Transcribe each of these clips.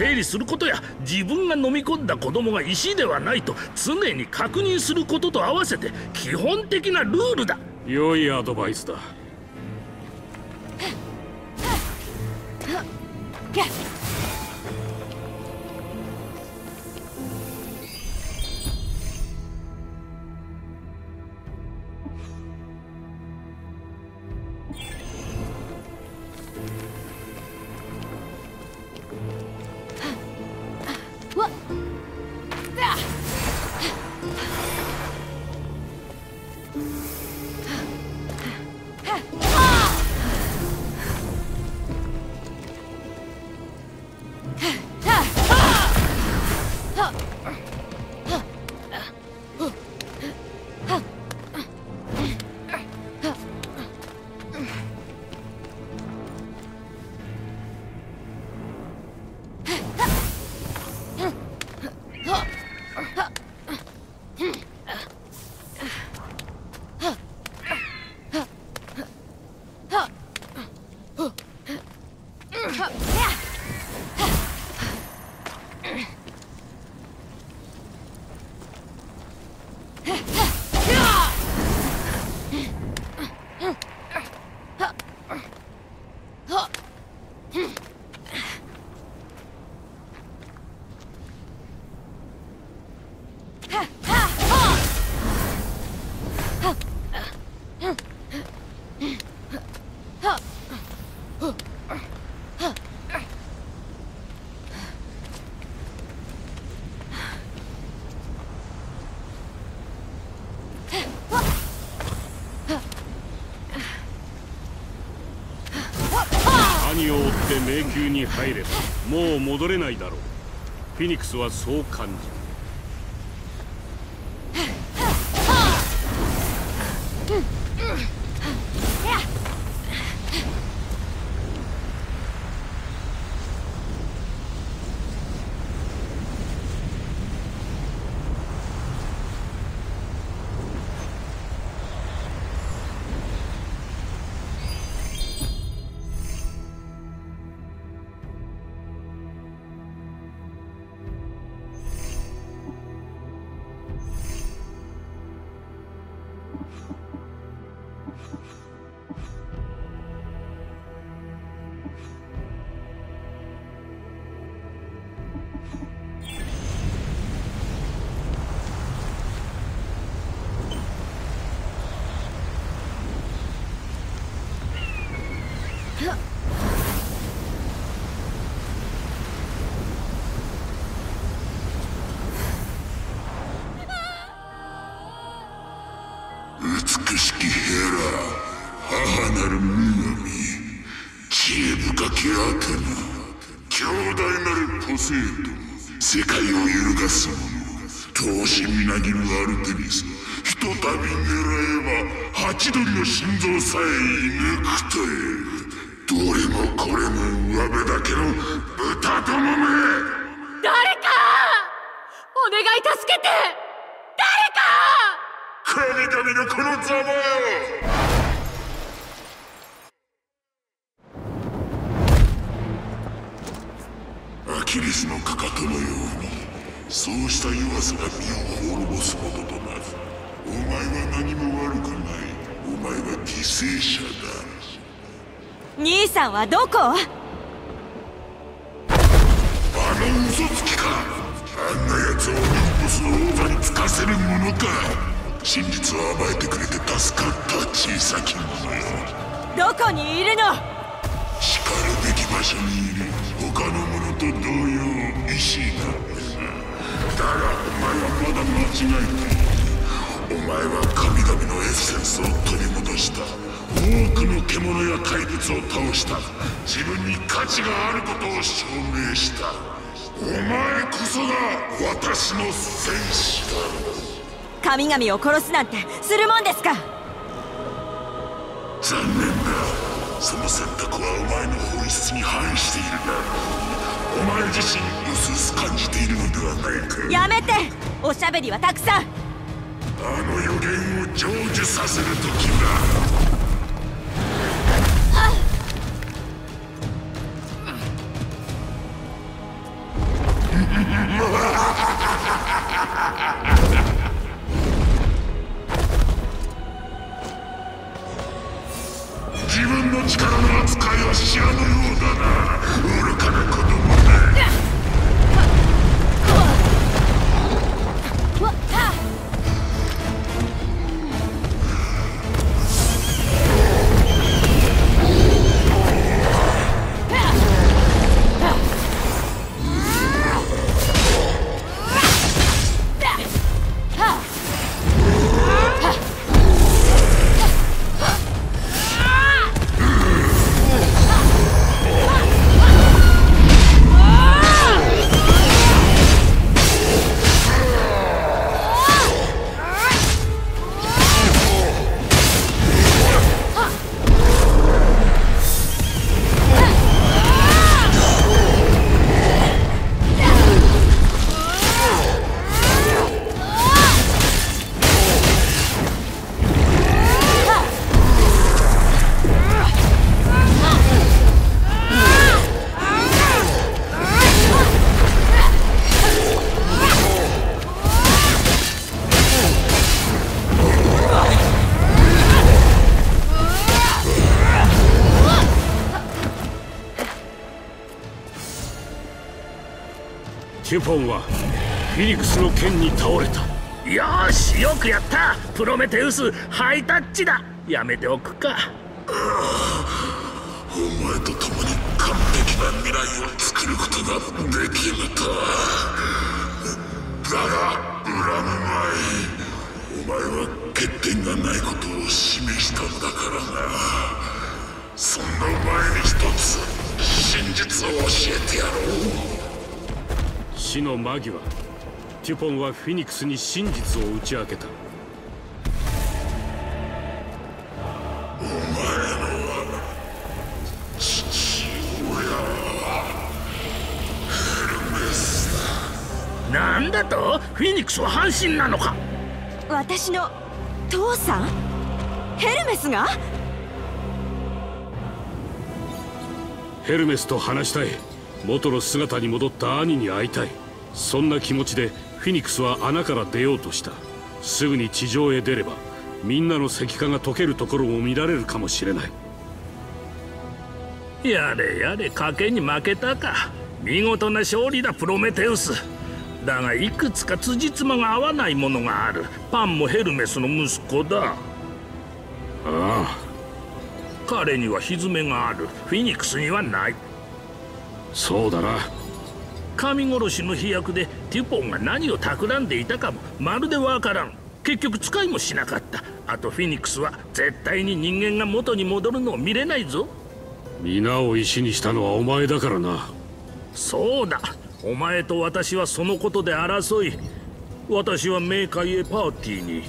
整理することや、自分が飲み込んだ子供が石ではないと常に確認することと合わせて基本的なルールだ。良いアドバイスだ。兄を追って迷宮に入ればもう戻れないだろう。フィニックスはそう感じる。世界を揺るがす者、闘志みなぎるアルテミス、ひとたび狙えばハチドリの心臓さえ射抜くという、どれもこれも上辺だけの豚どもめ。誰かお願い助けて、誰か。神々のこのざまよ。アキレスのかかとのように、そうした弱さが身を滅ぼすこととなる。お前は何も悪くない。お前は犠牲者だ。兄さんはどこ？あの嘘つきか。あんな奴をオリンポスの王座につかせるものか。真実を暴いてくれて助かった小さき者よ。どこにいるの？しかるべき場所にいる。他の者と同様、石なんです。だがお前はまだ間違えている。お前は神々のエッセンスを取り戻した。多くの獣や怪物を倒した。自分に価値があることを証明した。お前こそが私の戦士だ。神々を殺すなんてするもんですか。残念だ。その選択はお前の本質に反しているな。お前自身薄々感じているのではないか。やめて、おしゃべりはたくさん。あの予言を成就させる時だ。あっ自分の力の扱いは知らぬようだな、愚かな子供だ。テュポンはフィニクスの剣に倒れた。よーし、よくやった。プロメテウス、ハイタッチだ。やめておくか。お前と共に完璧な未来を作ることができるとは。だが恨むまい。お前は欠点がないことを示したんだからな。そんなお前に一つ真実を教えてやろう。死の間際、テュポンはフィニクスに真実を打ち明けた。お前の父親はヘルメスだ。なんだと？フィニクスは半身なのか？私の父さん？ヘルメスが？ヘルメスと話したい。元の姿に戻った兄に会いたい。そんな気持ちでフィニクスは穴から出ようとした。すぐに地上へ出ればみんなの石化が溶けるところも見られるかもしれない。やれやれ、賭けに負けたか。見事な勝利だ、プロメテウス。だがいくつか辻褄が合わないものがある。パンもヘルメスの息子だ。ああ、彼にはひずめがある。フィニクスにはない。そうだな。神殺しの飛躍でテュポンが何を企んでいたかもまるでわからん。結局使いもしなかった。あとフィニクスは絶対に人間が元に戻るのを見れないぞ。皆を石にしたのはお前だからな。そうだ、お前と私はそのことで争い、私は冥界へパーティ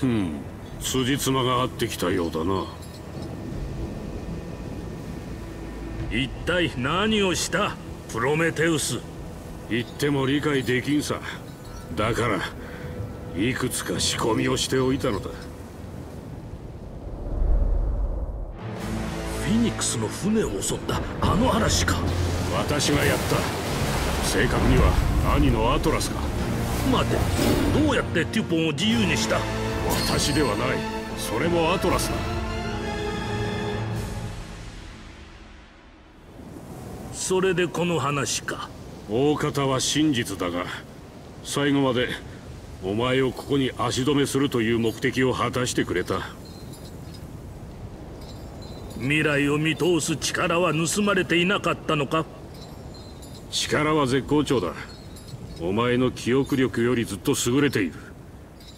ーに。辻褄が合ってきたようだな。一体何をしたプロメテウス。言っても理解できんさ。だからいくつか仕込みをしておいたのだ。フィニックスの船を襲ったあの嵐か。私がやった。正確には兄のアトラスが。待て、どうやってテュポンを自由にした？私ではない。それもアトラスだ。それでこの話か。大方は真実だが、最後までお前をここに足止めするという目的を果たしてくれた。未来を見通す力は盗まれていなかったのか？力は絶好調だ。お前の記憶力よりずっと優れている。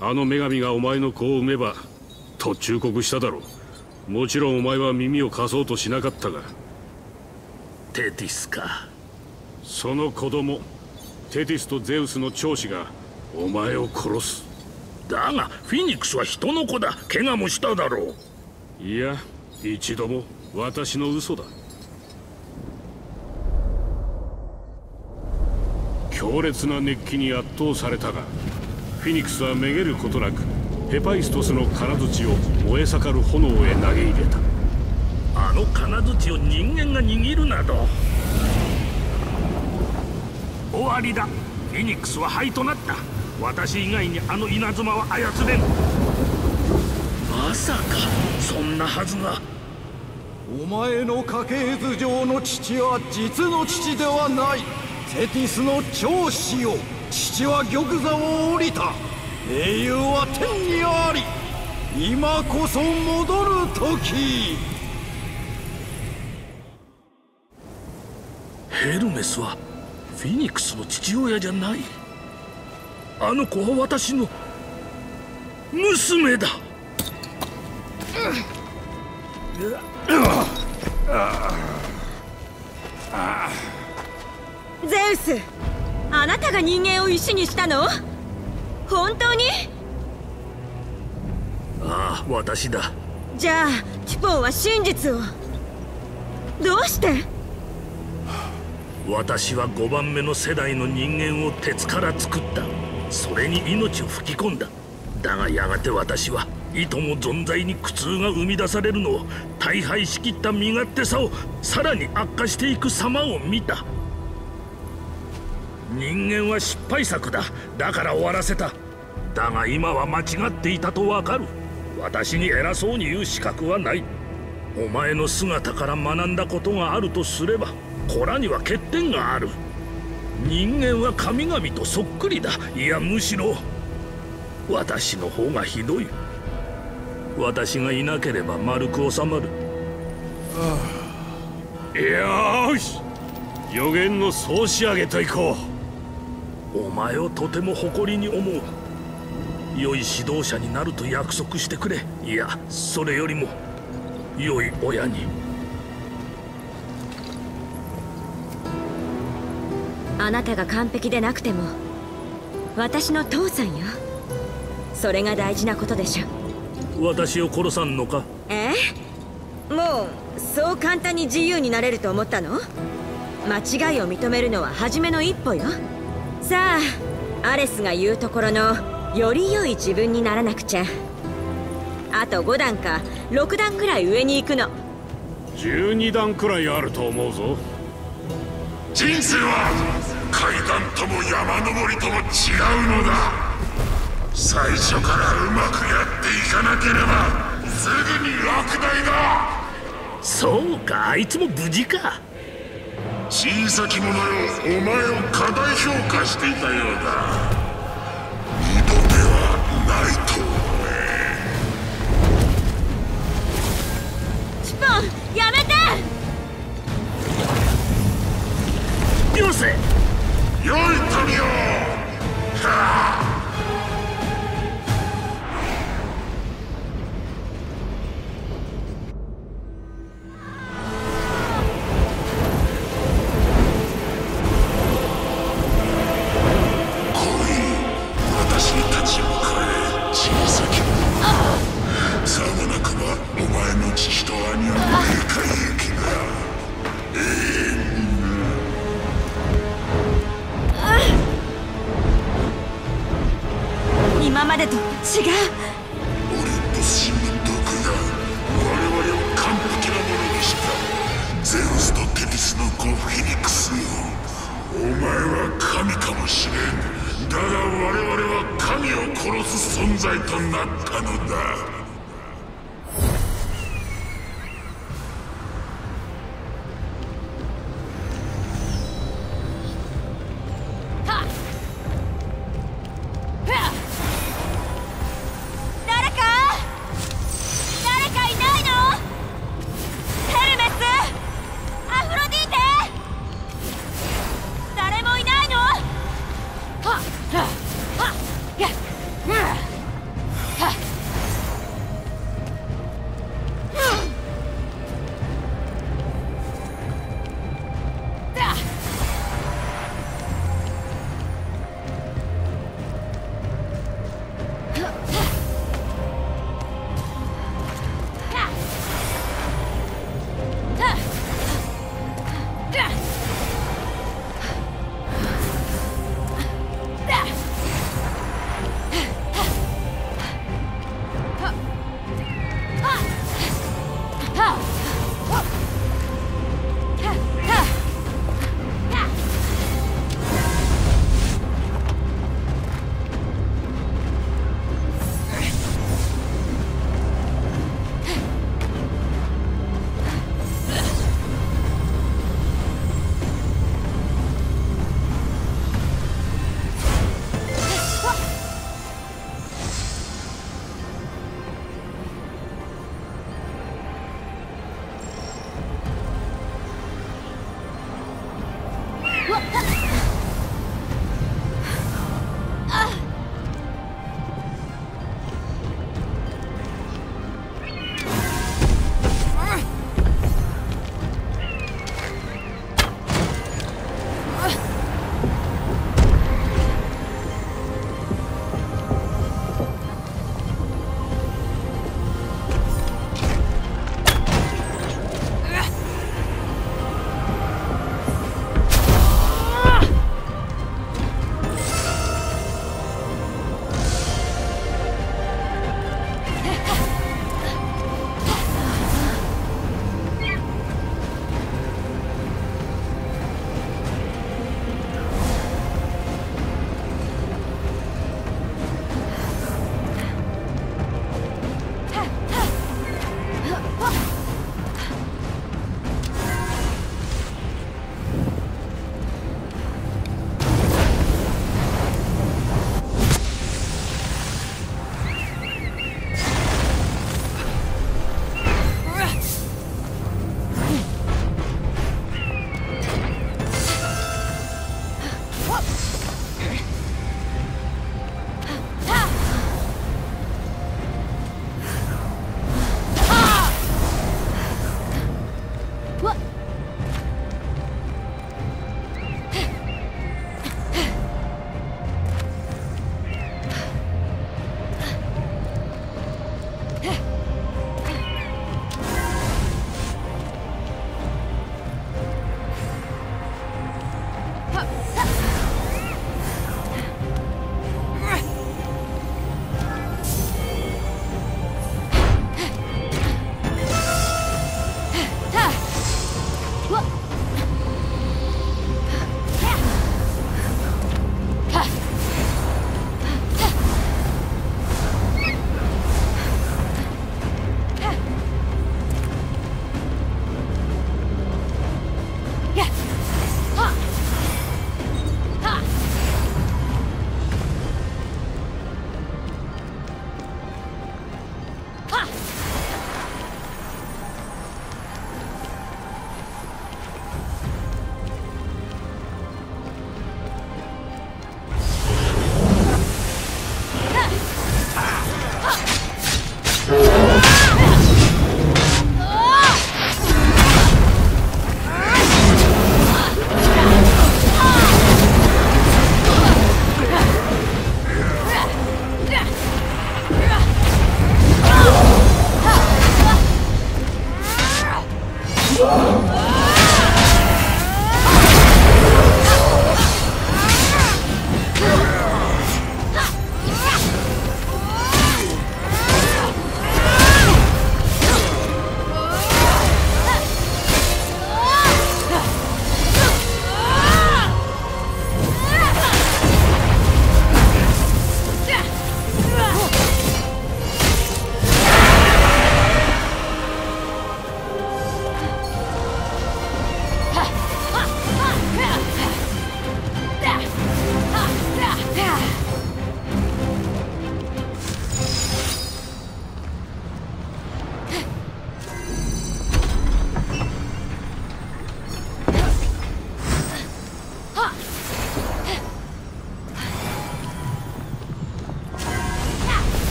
あの女神がお前の子を産めばと忠告しただろう。もちろんお前は耳を貸そうとしなかったが。テティスか。その子供テティスとゼウスの長子がお前を殺す。だがフィニクスは人の子だ。怪我もしただろう。いや、一度も。私の嘘だ。強烈な熱気に圧倒されたが、フィニクスはめげることなくヘパイストスの金槌を燃え盛る炎へ投げ入れた。あの金槌を人間が握るなど終わりだ。フェニックスは灰となった。私以外にあの稲妻は操れん。まさかそんなはずが。お前の家系図上の父は実の父ではない。セティスの長子よ、父は玉座を降りた。英雄は天にあり、今こそ戻る時。ヘルメスはフィニックスの父親じゃない。あの子は私の娘だ。ゼウス、あなたが人間を石にしたの？本当に？ああ、私だ。じゃあティポーは真実を。どうして？私は5番目の世代の人間を鉄から作った。それに命を吹き込んだ。だがやがて私はいとも存在に苦痛が生み出されるのを、大敗しきった身勝手さをさらに悪化していく様を見た。人間は失敗作だ。だから終わらせた。だが今は間違っていたとわかる。私に偉そうに言う資格はない。お前の姿から学んだことがあるとすれば、子らには欠点がある。人間は神々とそっくりだ。いや、むしろ私の方がひどい。私がいなければ丸く収まる。よし、予言の総仕上げといこう。お前をとても誇りに思う。良い指導者になると約束してくれ。いや、それよりも良い親に。あなたが完璧でなくても私の父さんよ。それが大事なことでしょ。私を殺さんのか？もうそう簡単に自由になれると思ったの？間違いを認めるのは初めの一歩よ。さあ、アレスが言うところのより良い自分にならなくちゃ。あと5段か6段くらい上に行くの。12段くらいあると思うぞ。人生は階段とも山登りとも違うのだ。最初からうまくやっていかなければすぐに落第だ。そうか、あいつも無事か。小さき者よ、お前を過大評価していたようだ。二度目はないと思え。チポン、やめて。よせ。よい旅よ。私に立ち向かえ、小さき者。さもなくばお前の父と兄はでかい雪が永遠。今までと違う。オリンポス神の毒が我々を完璧なものにした。ゼウスとテビスの子フェニックスよ、お前は神かもしれん。だが我々は神を殺す存在となったのだ。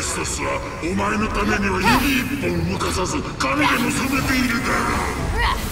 レストスはお前のためには指一本動かさず髪で結べているだろう。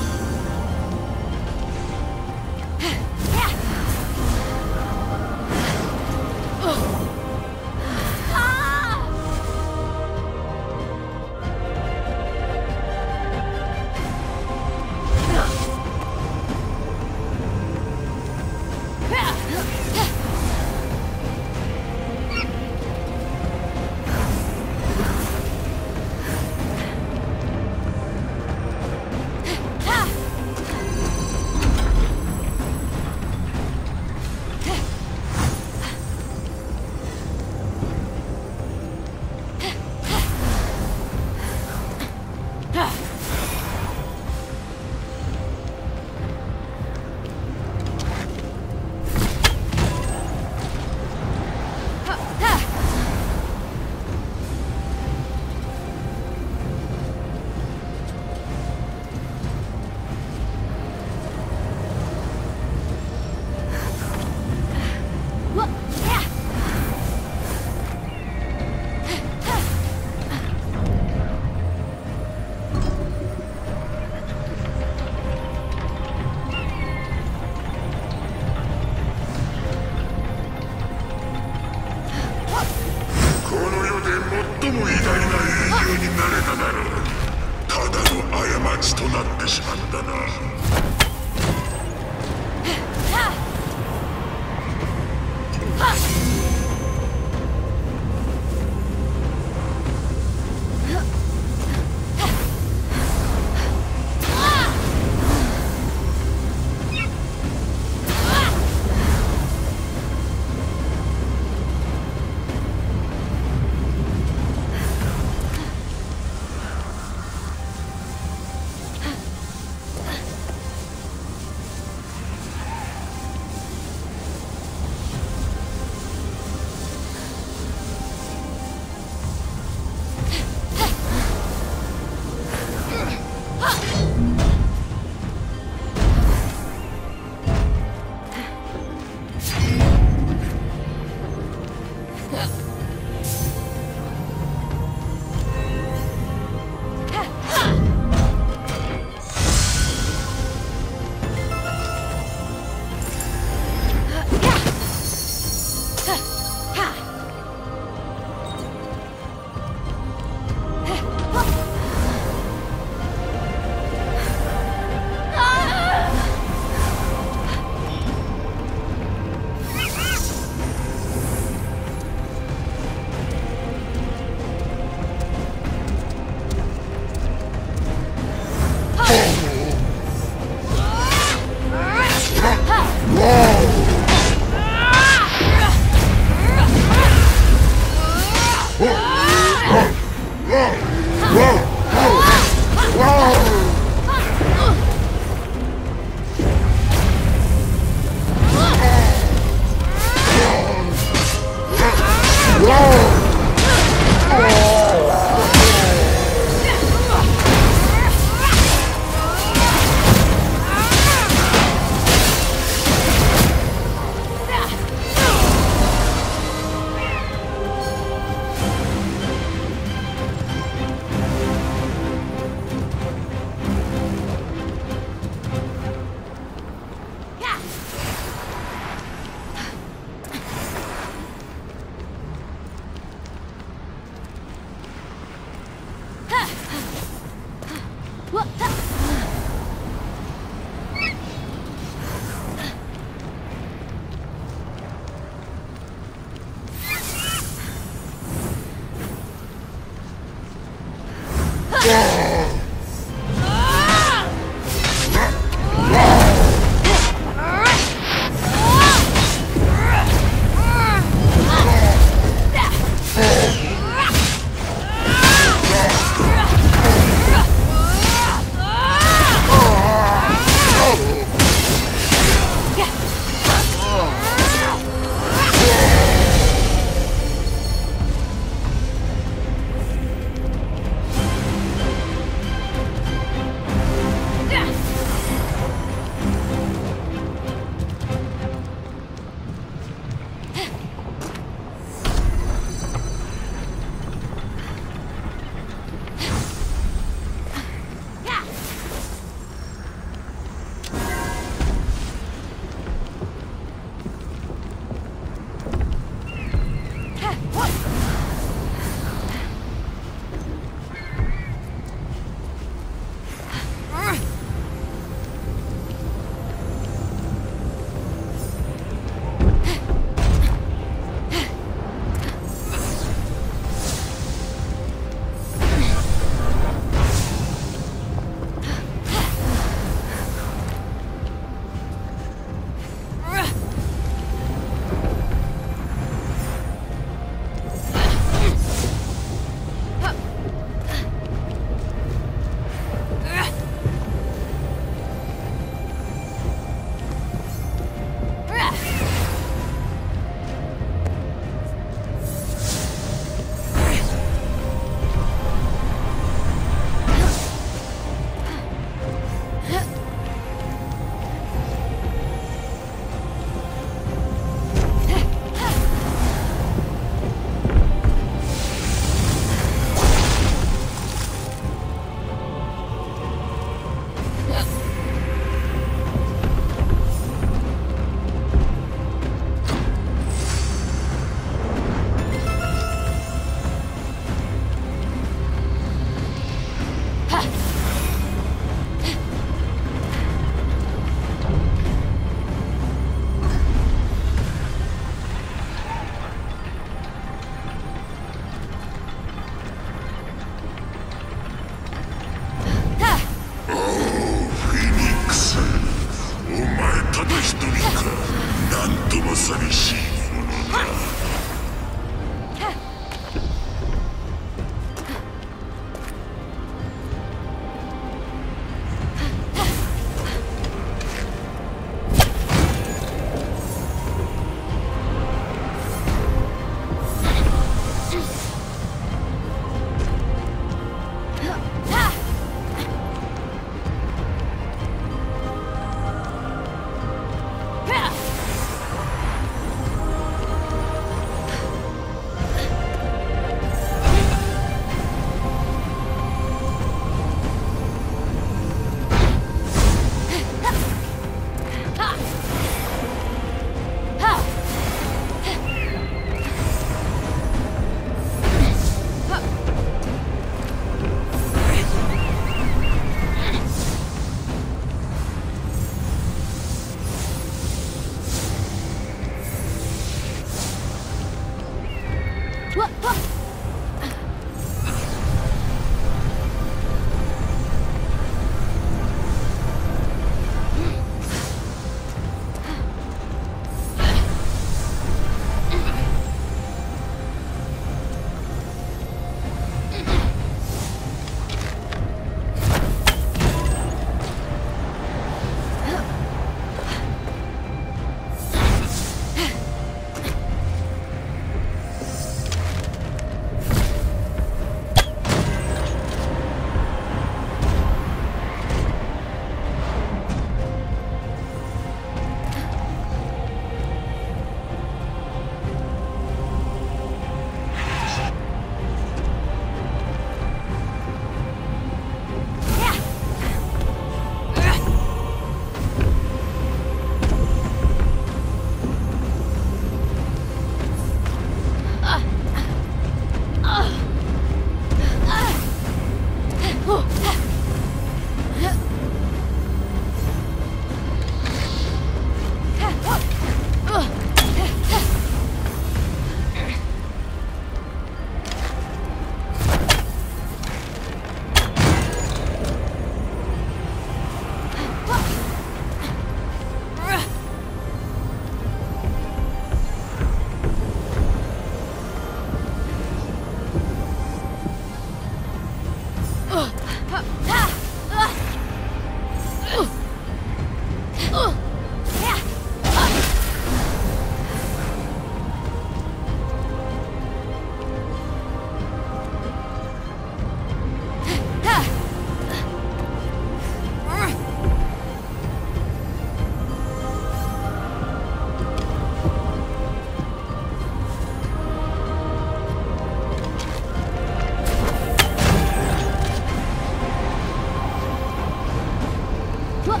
Oh!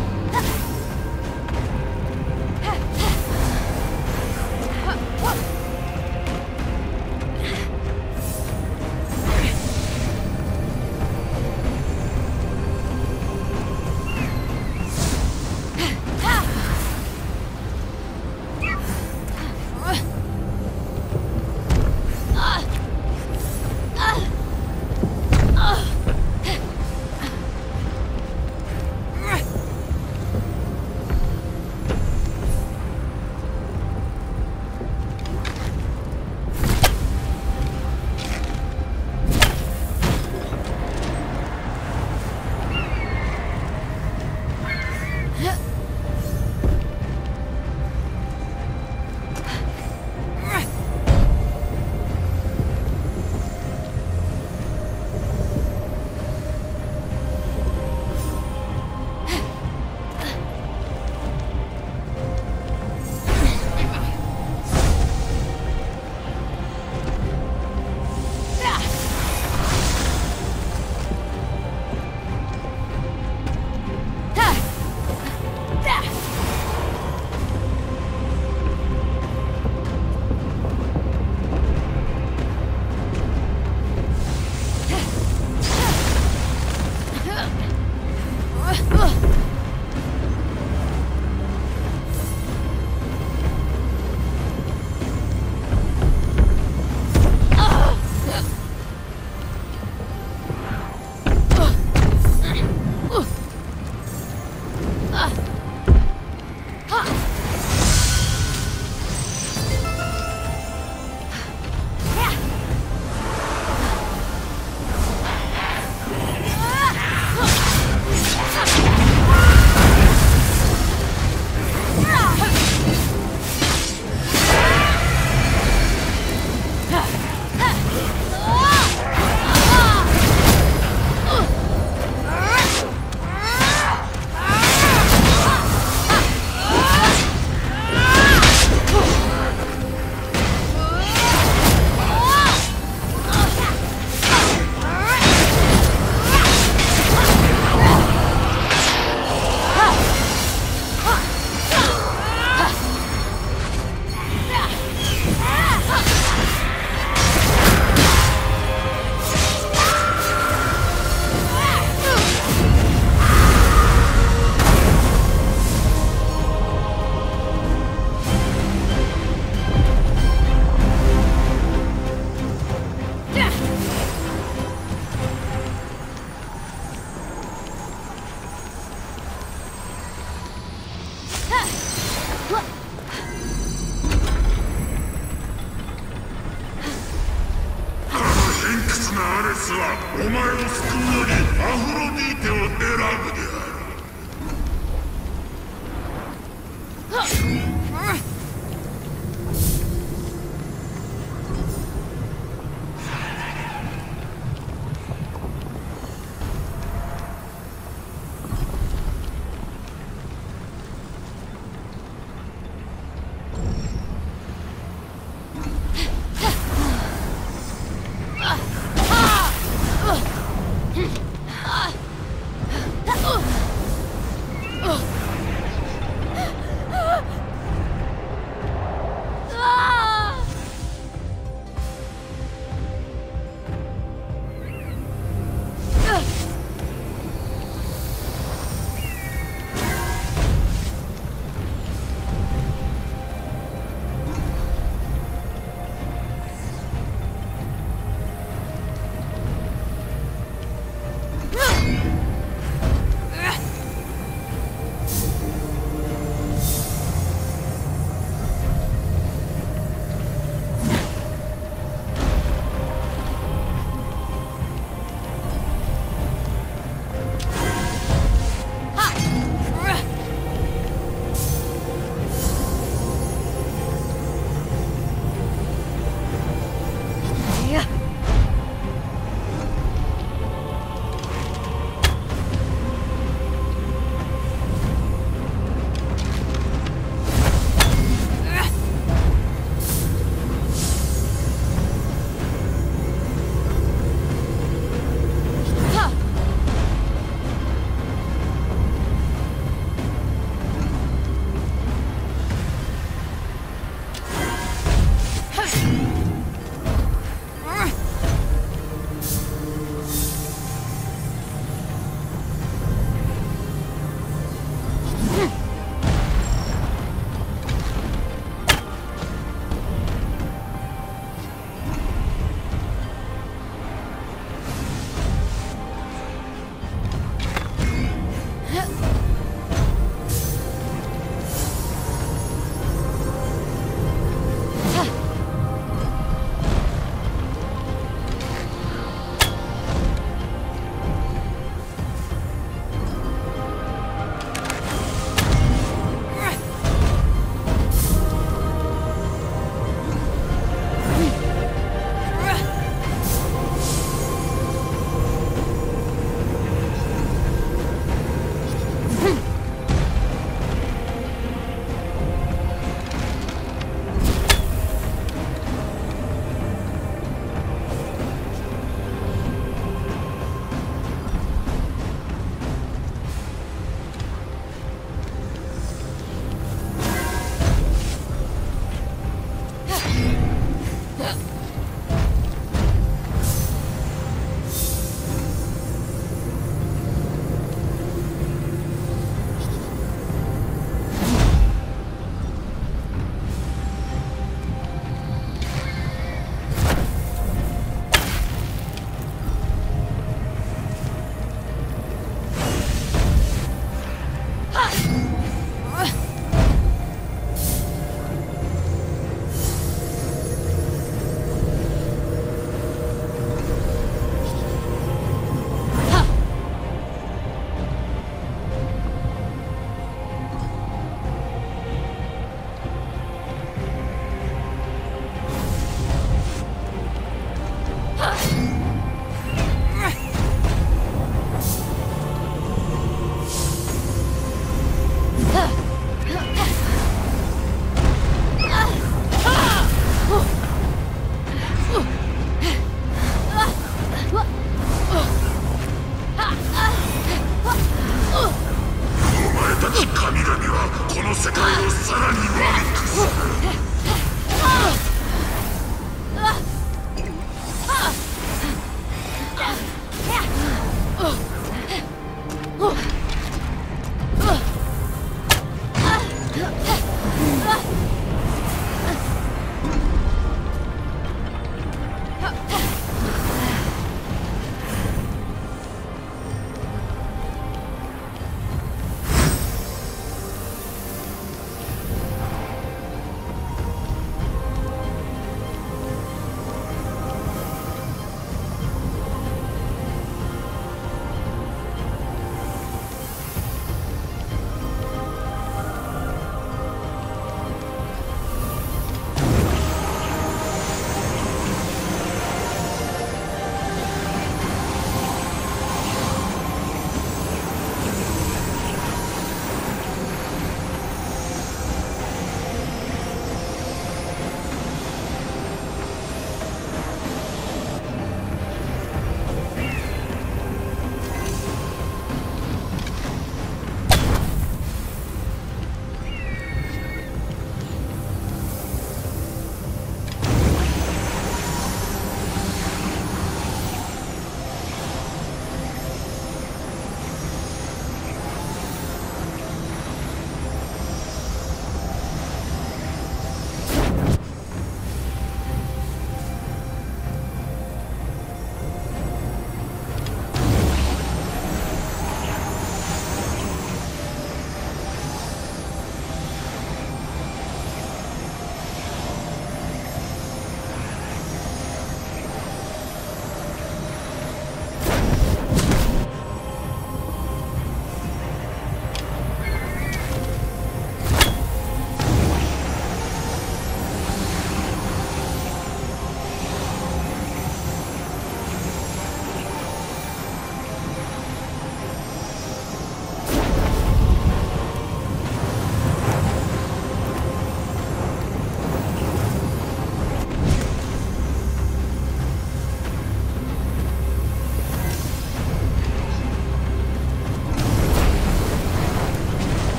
世界をさらに悪くする。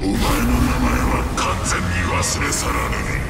お前の名前は完全に忘れ去られねえ。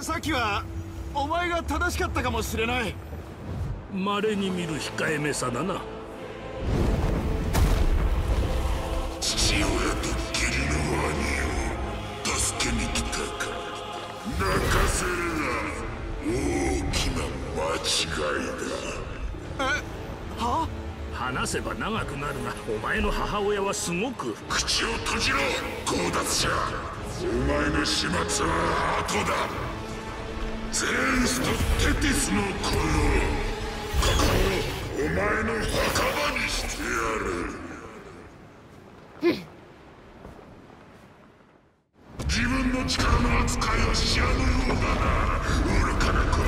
さっきはお前が正しかったかもしれない。稀に見る控えめさだな。父親と義理の兄を助けに来たか。泣かせるな、大きな間違いだ。えは？話せば長くなるが、お前の母親はすごく。口を閉じろ、強奪者。お前の始末は後だ。ゼウスとテティスの子よ、ここをお前の墓場にしてやる。自分の力の扱いを知らぬようだな、愚かな子だ。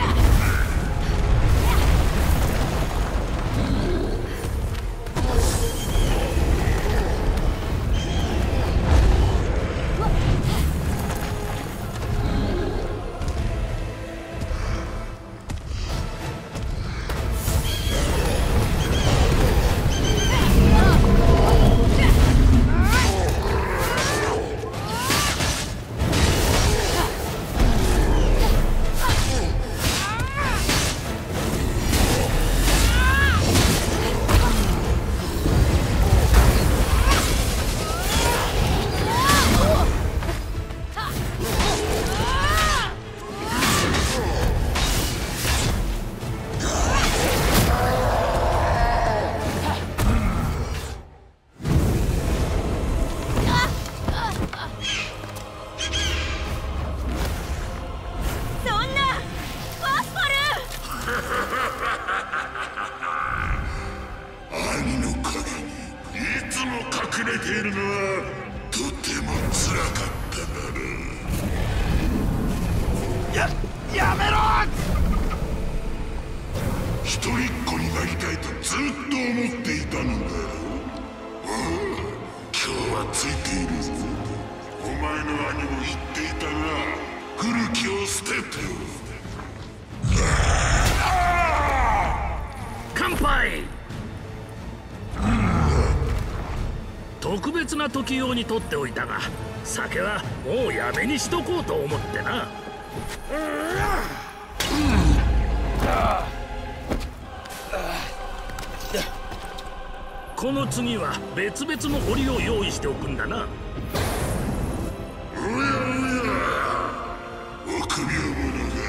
やめろ！一人っ子になりたいとずっと思っていたのだろう。今日はついている。お前の兄も言っていたな、古きを捨てて。乾杯。特別な時用に取っておいたが、酒はもうやめにしとこうと思ってな。この次は別々の檻を用意しておくんだな。臆病者が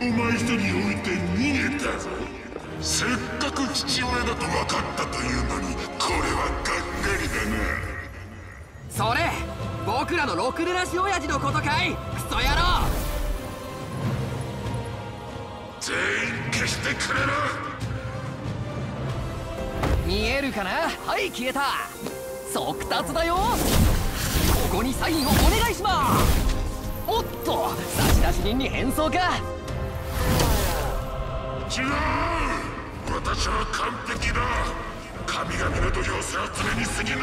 お前一人置いて逃げたぞ。せっかく父親だと分かったというのに、これはがっかりだな。それ僕らのろくでなし親父のことかい、クソ野郎。全員消してくれろ。見えるかな。はい、消えた。速達だよ。ここにサインをお願いします。おっと、差出人に変装か。違う、私は完璧だ。神々の土俵せ集めに過ぎぬ。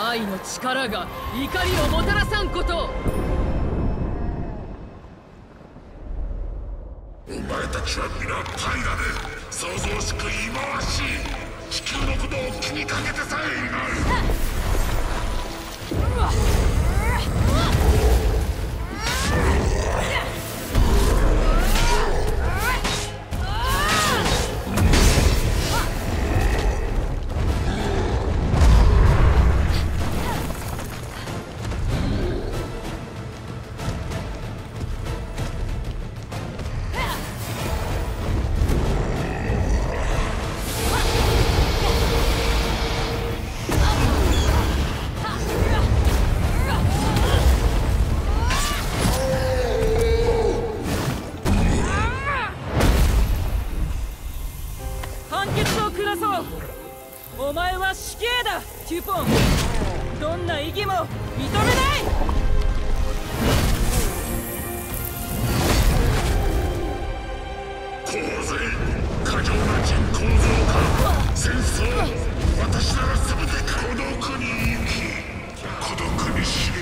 愛の力が怒りをもたらさんこと。お前たちは皆平らで騒々しく忌まわしい。地球のことを気にかけてさえいない。お前は死刑だ、キュポン。どんな異議も認めない。洪水、過剰な人口増加、戦争、私なら全て孤独に生き、孤独に死ね。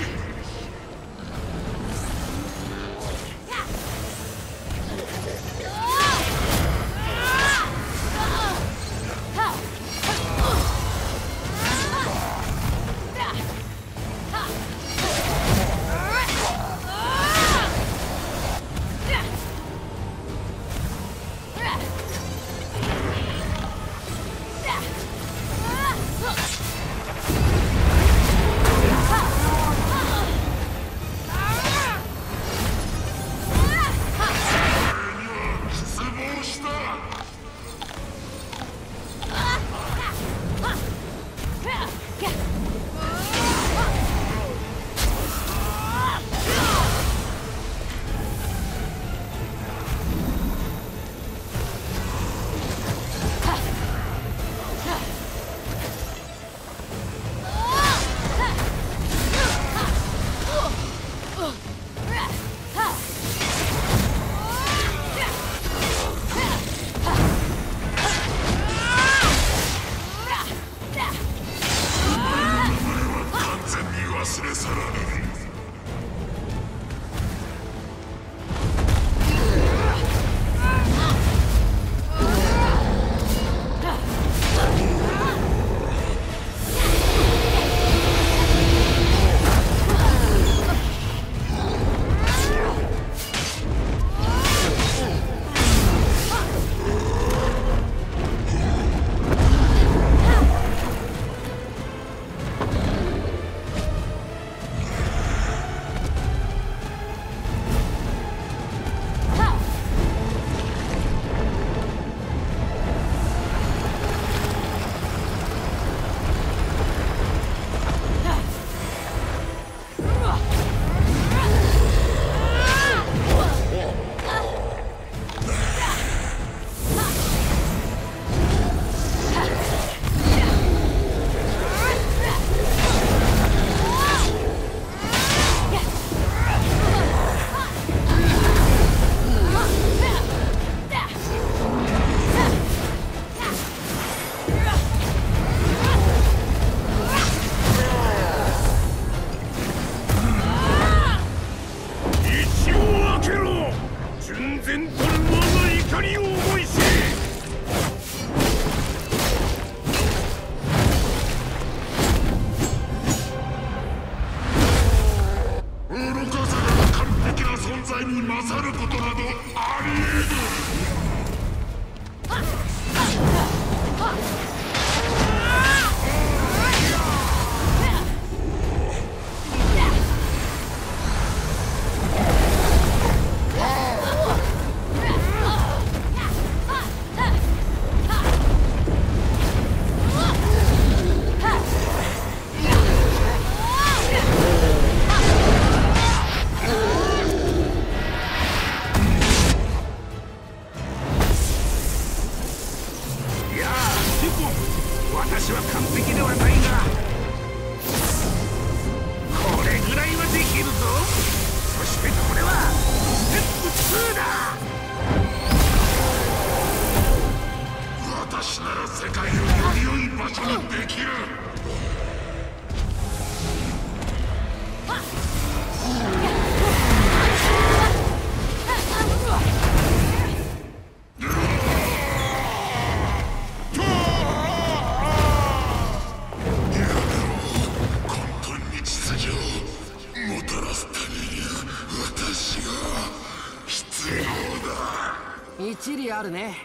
一理あるね。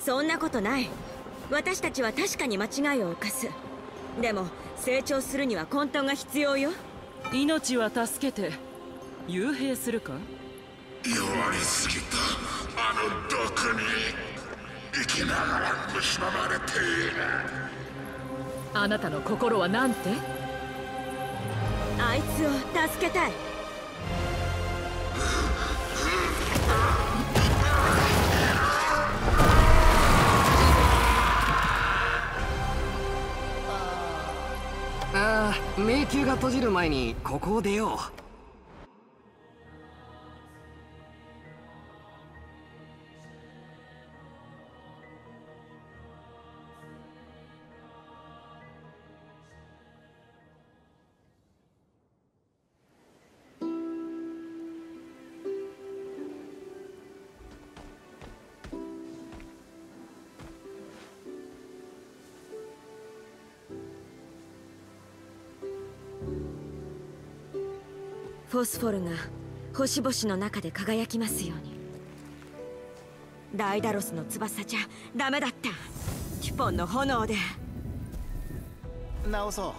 そんなことない。私たちは確かに間違いを犯す。でも成長するには混沌が必要よ。命は助けて幽閉するか。弱りすぎたあの毒に生きながら蝕まれている。あなたの心はなんて。あいつを助けたい。ああ、迷宮が閉じる前にここを出よう。フォスフォルが星々の中で輝きますように。ダイダロスの翼じゃダメだった。テュポンの炎で直そ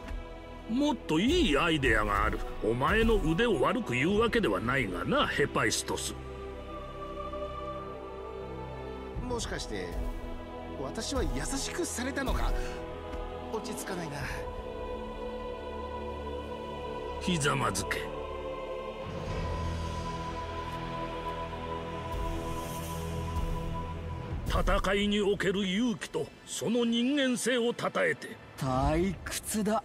う。もっといいアイデアがある。お前の腕を悪く言うわけではないがな、ヘパイストス。もしかして私は優しくされたのか。落ち着かないな。ひざまずけ。戦いにおける勇気とその人間性をたたえて。退屈だ。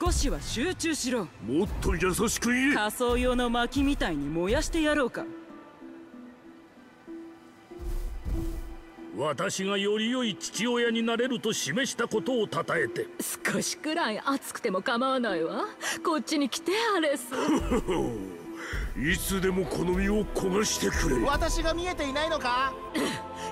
少しは集中しろ。もっと優しく言え。仮装用の薪みたいに燃やしてやろうか。私がより良い父親になれると示したことをたたえて。少しくらい熱くても構わないわ。こっちに来てアレス。いつでもこの身を焦がしてくれ。私が見えていないのか。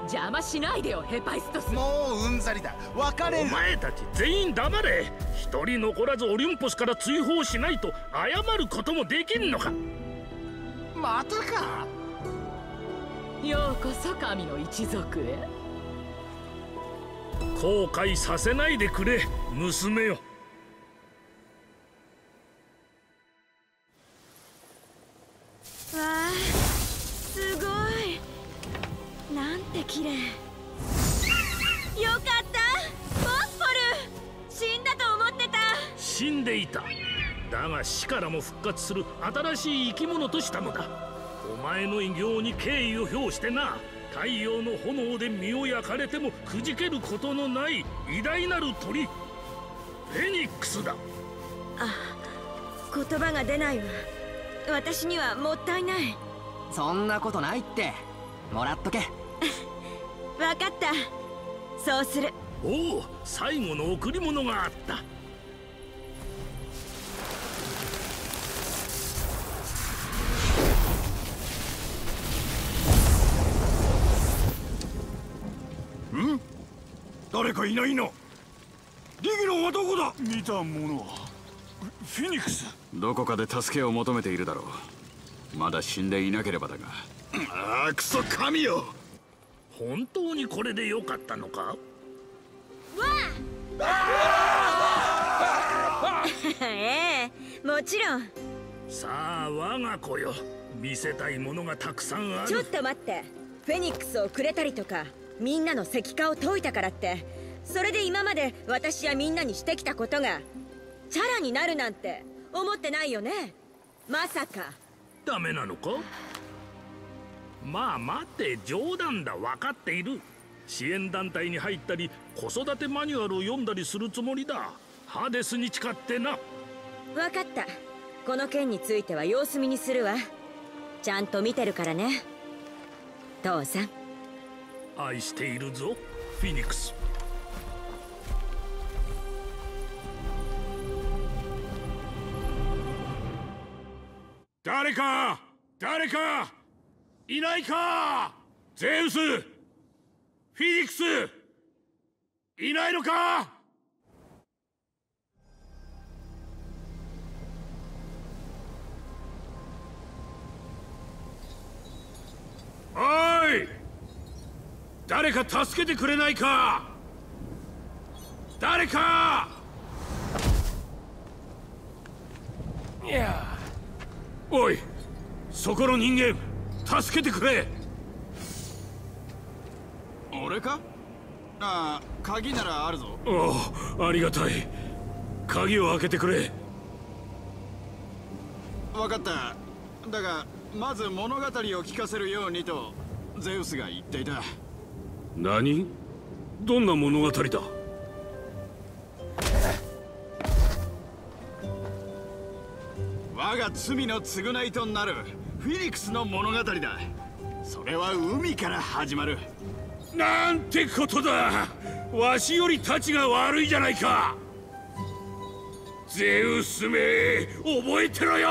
邪魔しないでよヘパイストス。もううんざりだ。別れる。お前たち全員黙れ。一人残らずオリンポスから追放しないと謝ることもできんのか。またか。ようこそ神の一族へ。後悔させないでくれ娘よ。わあ、すごい。なんて綺麗。よかった、フォスフォル。死んだと思ってた。死んでいた。だが死からも復活する新しい生き物としたのだ。お前の偉業に敬意を表してな。太陽の炎で身を焼かれてもくじけることのない偉大なる鳥、フェニックスだ。あ、言葉が出ないわ。私にはもったいない。そんなことないって、もらっとけ。分かった、そうする。おお、最後の贈り物があった。ん？誰かいないな。リギロンはどこだ。見たものはフェニックス。どこかで助けを求めているだろう。まだ死んでいなければだが。ああ、クソ神よ。本当にこれでよかったのか。わあええ、もちろん。さあ我が子よ、見せたいものがたくさんある。ちょっと待って。フェニックスをくれたりとか、みんなの石化を解いたからって、それで今まで私やみんなにしてきたことがチャラになるなんて思ってないよね。まさかダメなのか。まあ待て、冗談だ。分かっている。支援団体に入ったり子育てマニュアルを読んだりするつもりだ。ハデスに誓ってな。分かった。この件については様子見にするわ。ちゃんと見てるからね、父さん。愛しているぞフェニックス。誰かいないか。ゼウス、フェニックスいないのか。おい、誰か助けてくれないか。誰か。いや。おい、そこの人間、助けてくれ。俺か？ああ、鍵ならあるぞ。おお、ありがたい。鍵を開けてくれ。分かった。だが、まず物語を聞かせるようにとゼウスが言っていた。何？どんな物語だ？我が罪の償いとなるフィニックスの物語だ。それは海から始まる。なんてことだ。わしよりたちが悪いじゃないか。ゼウスめ、覚えてろよ。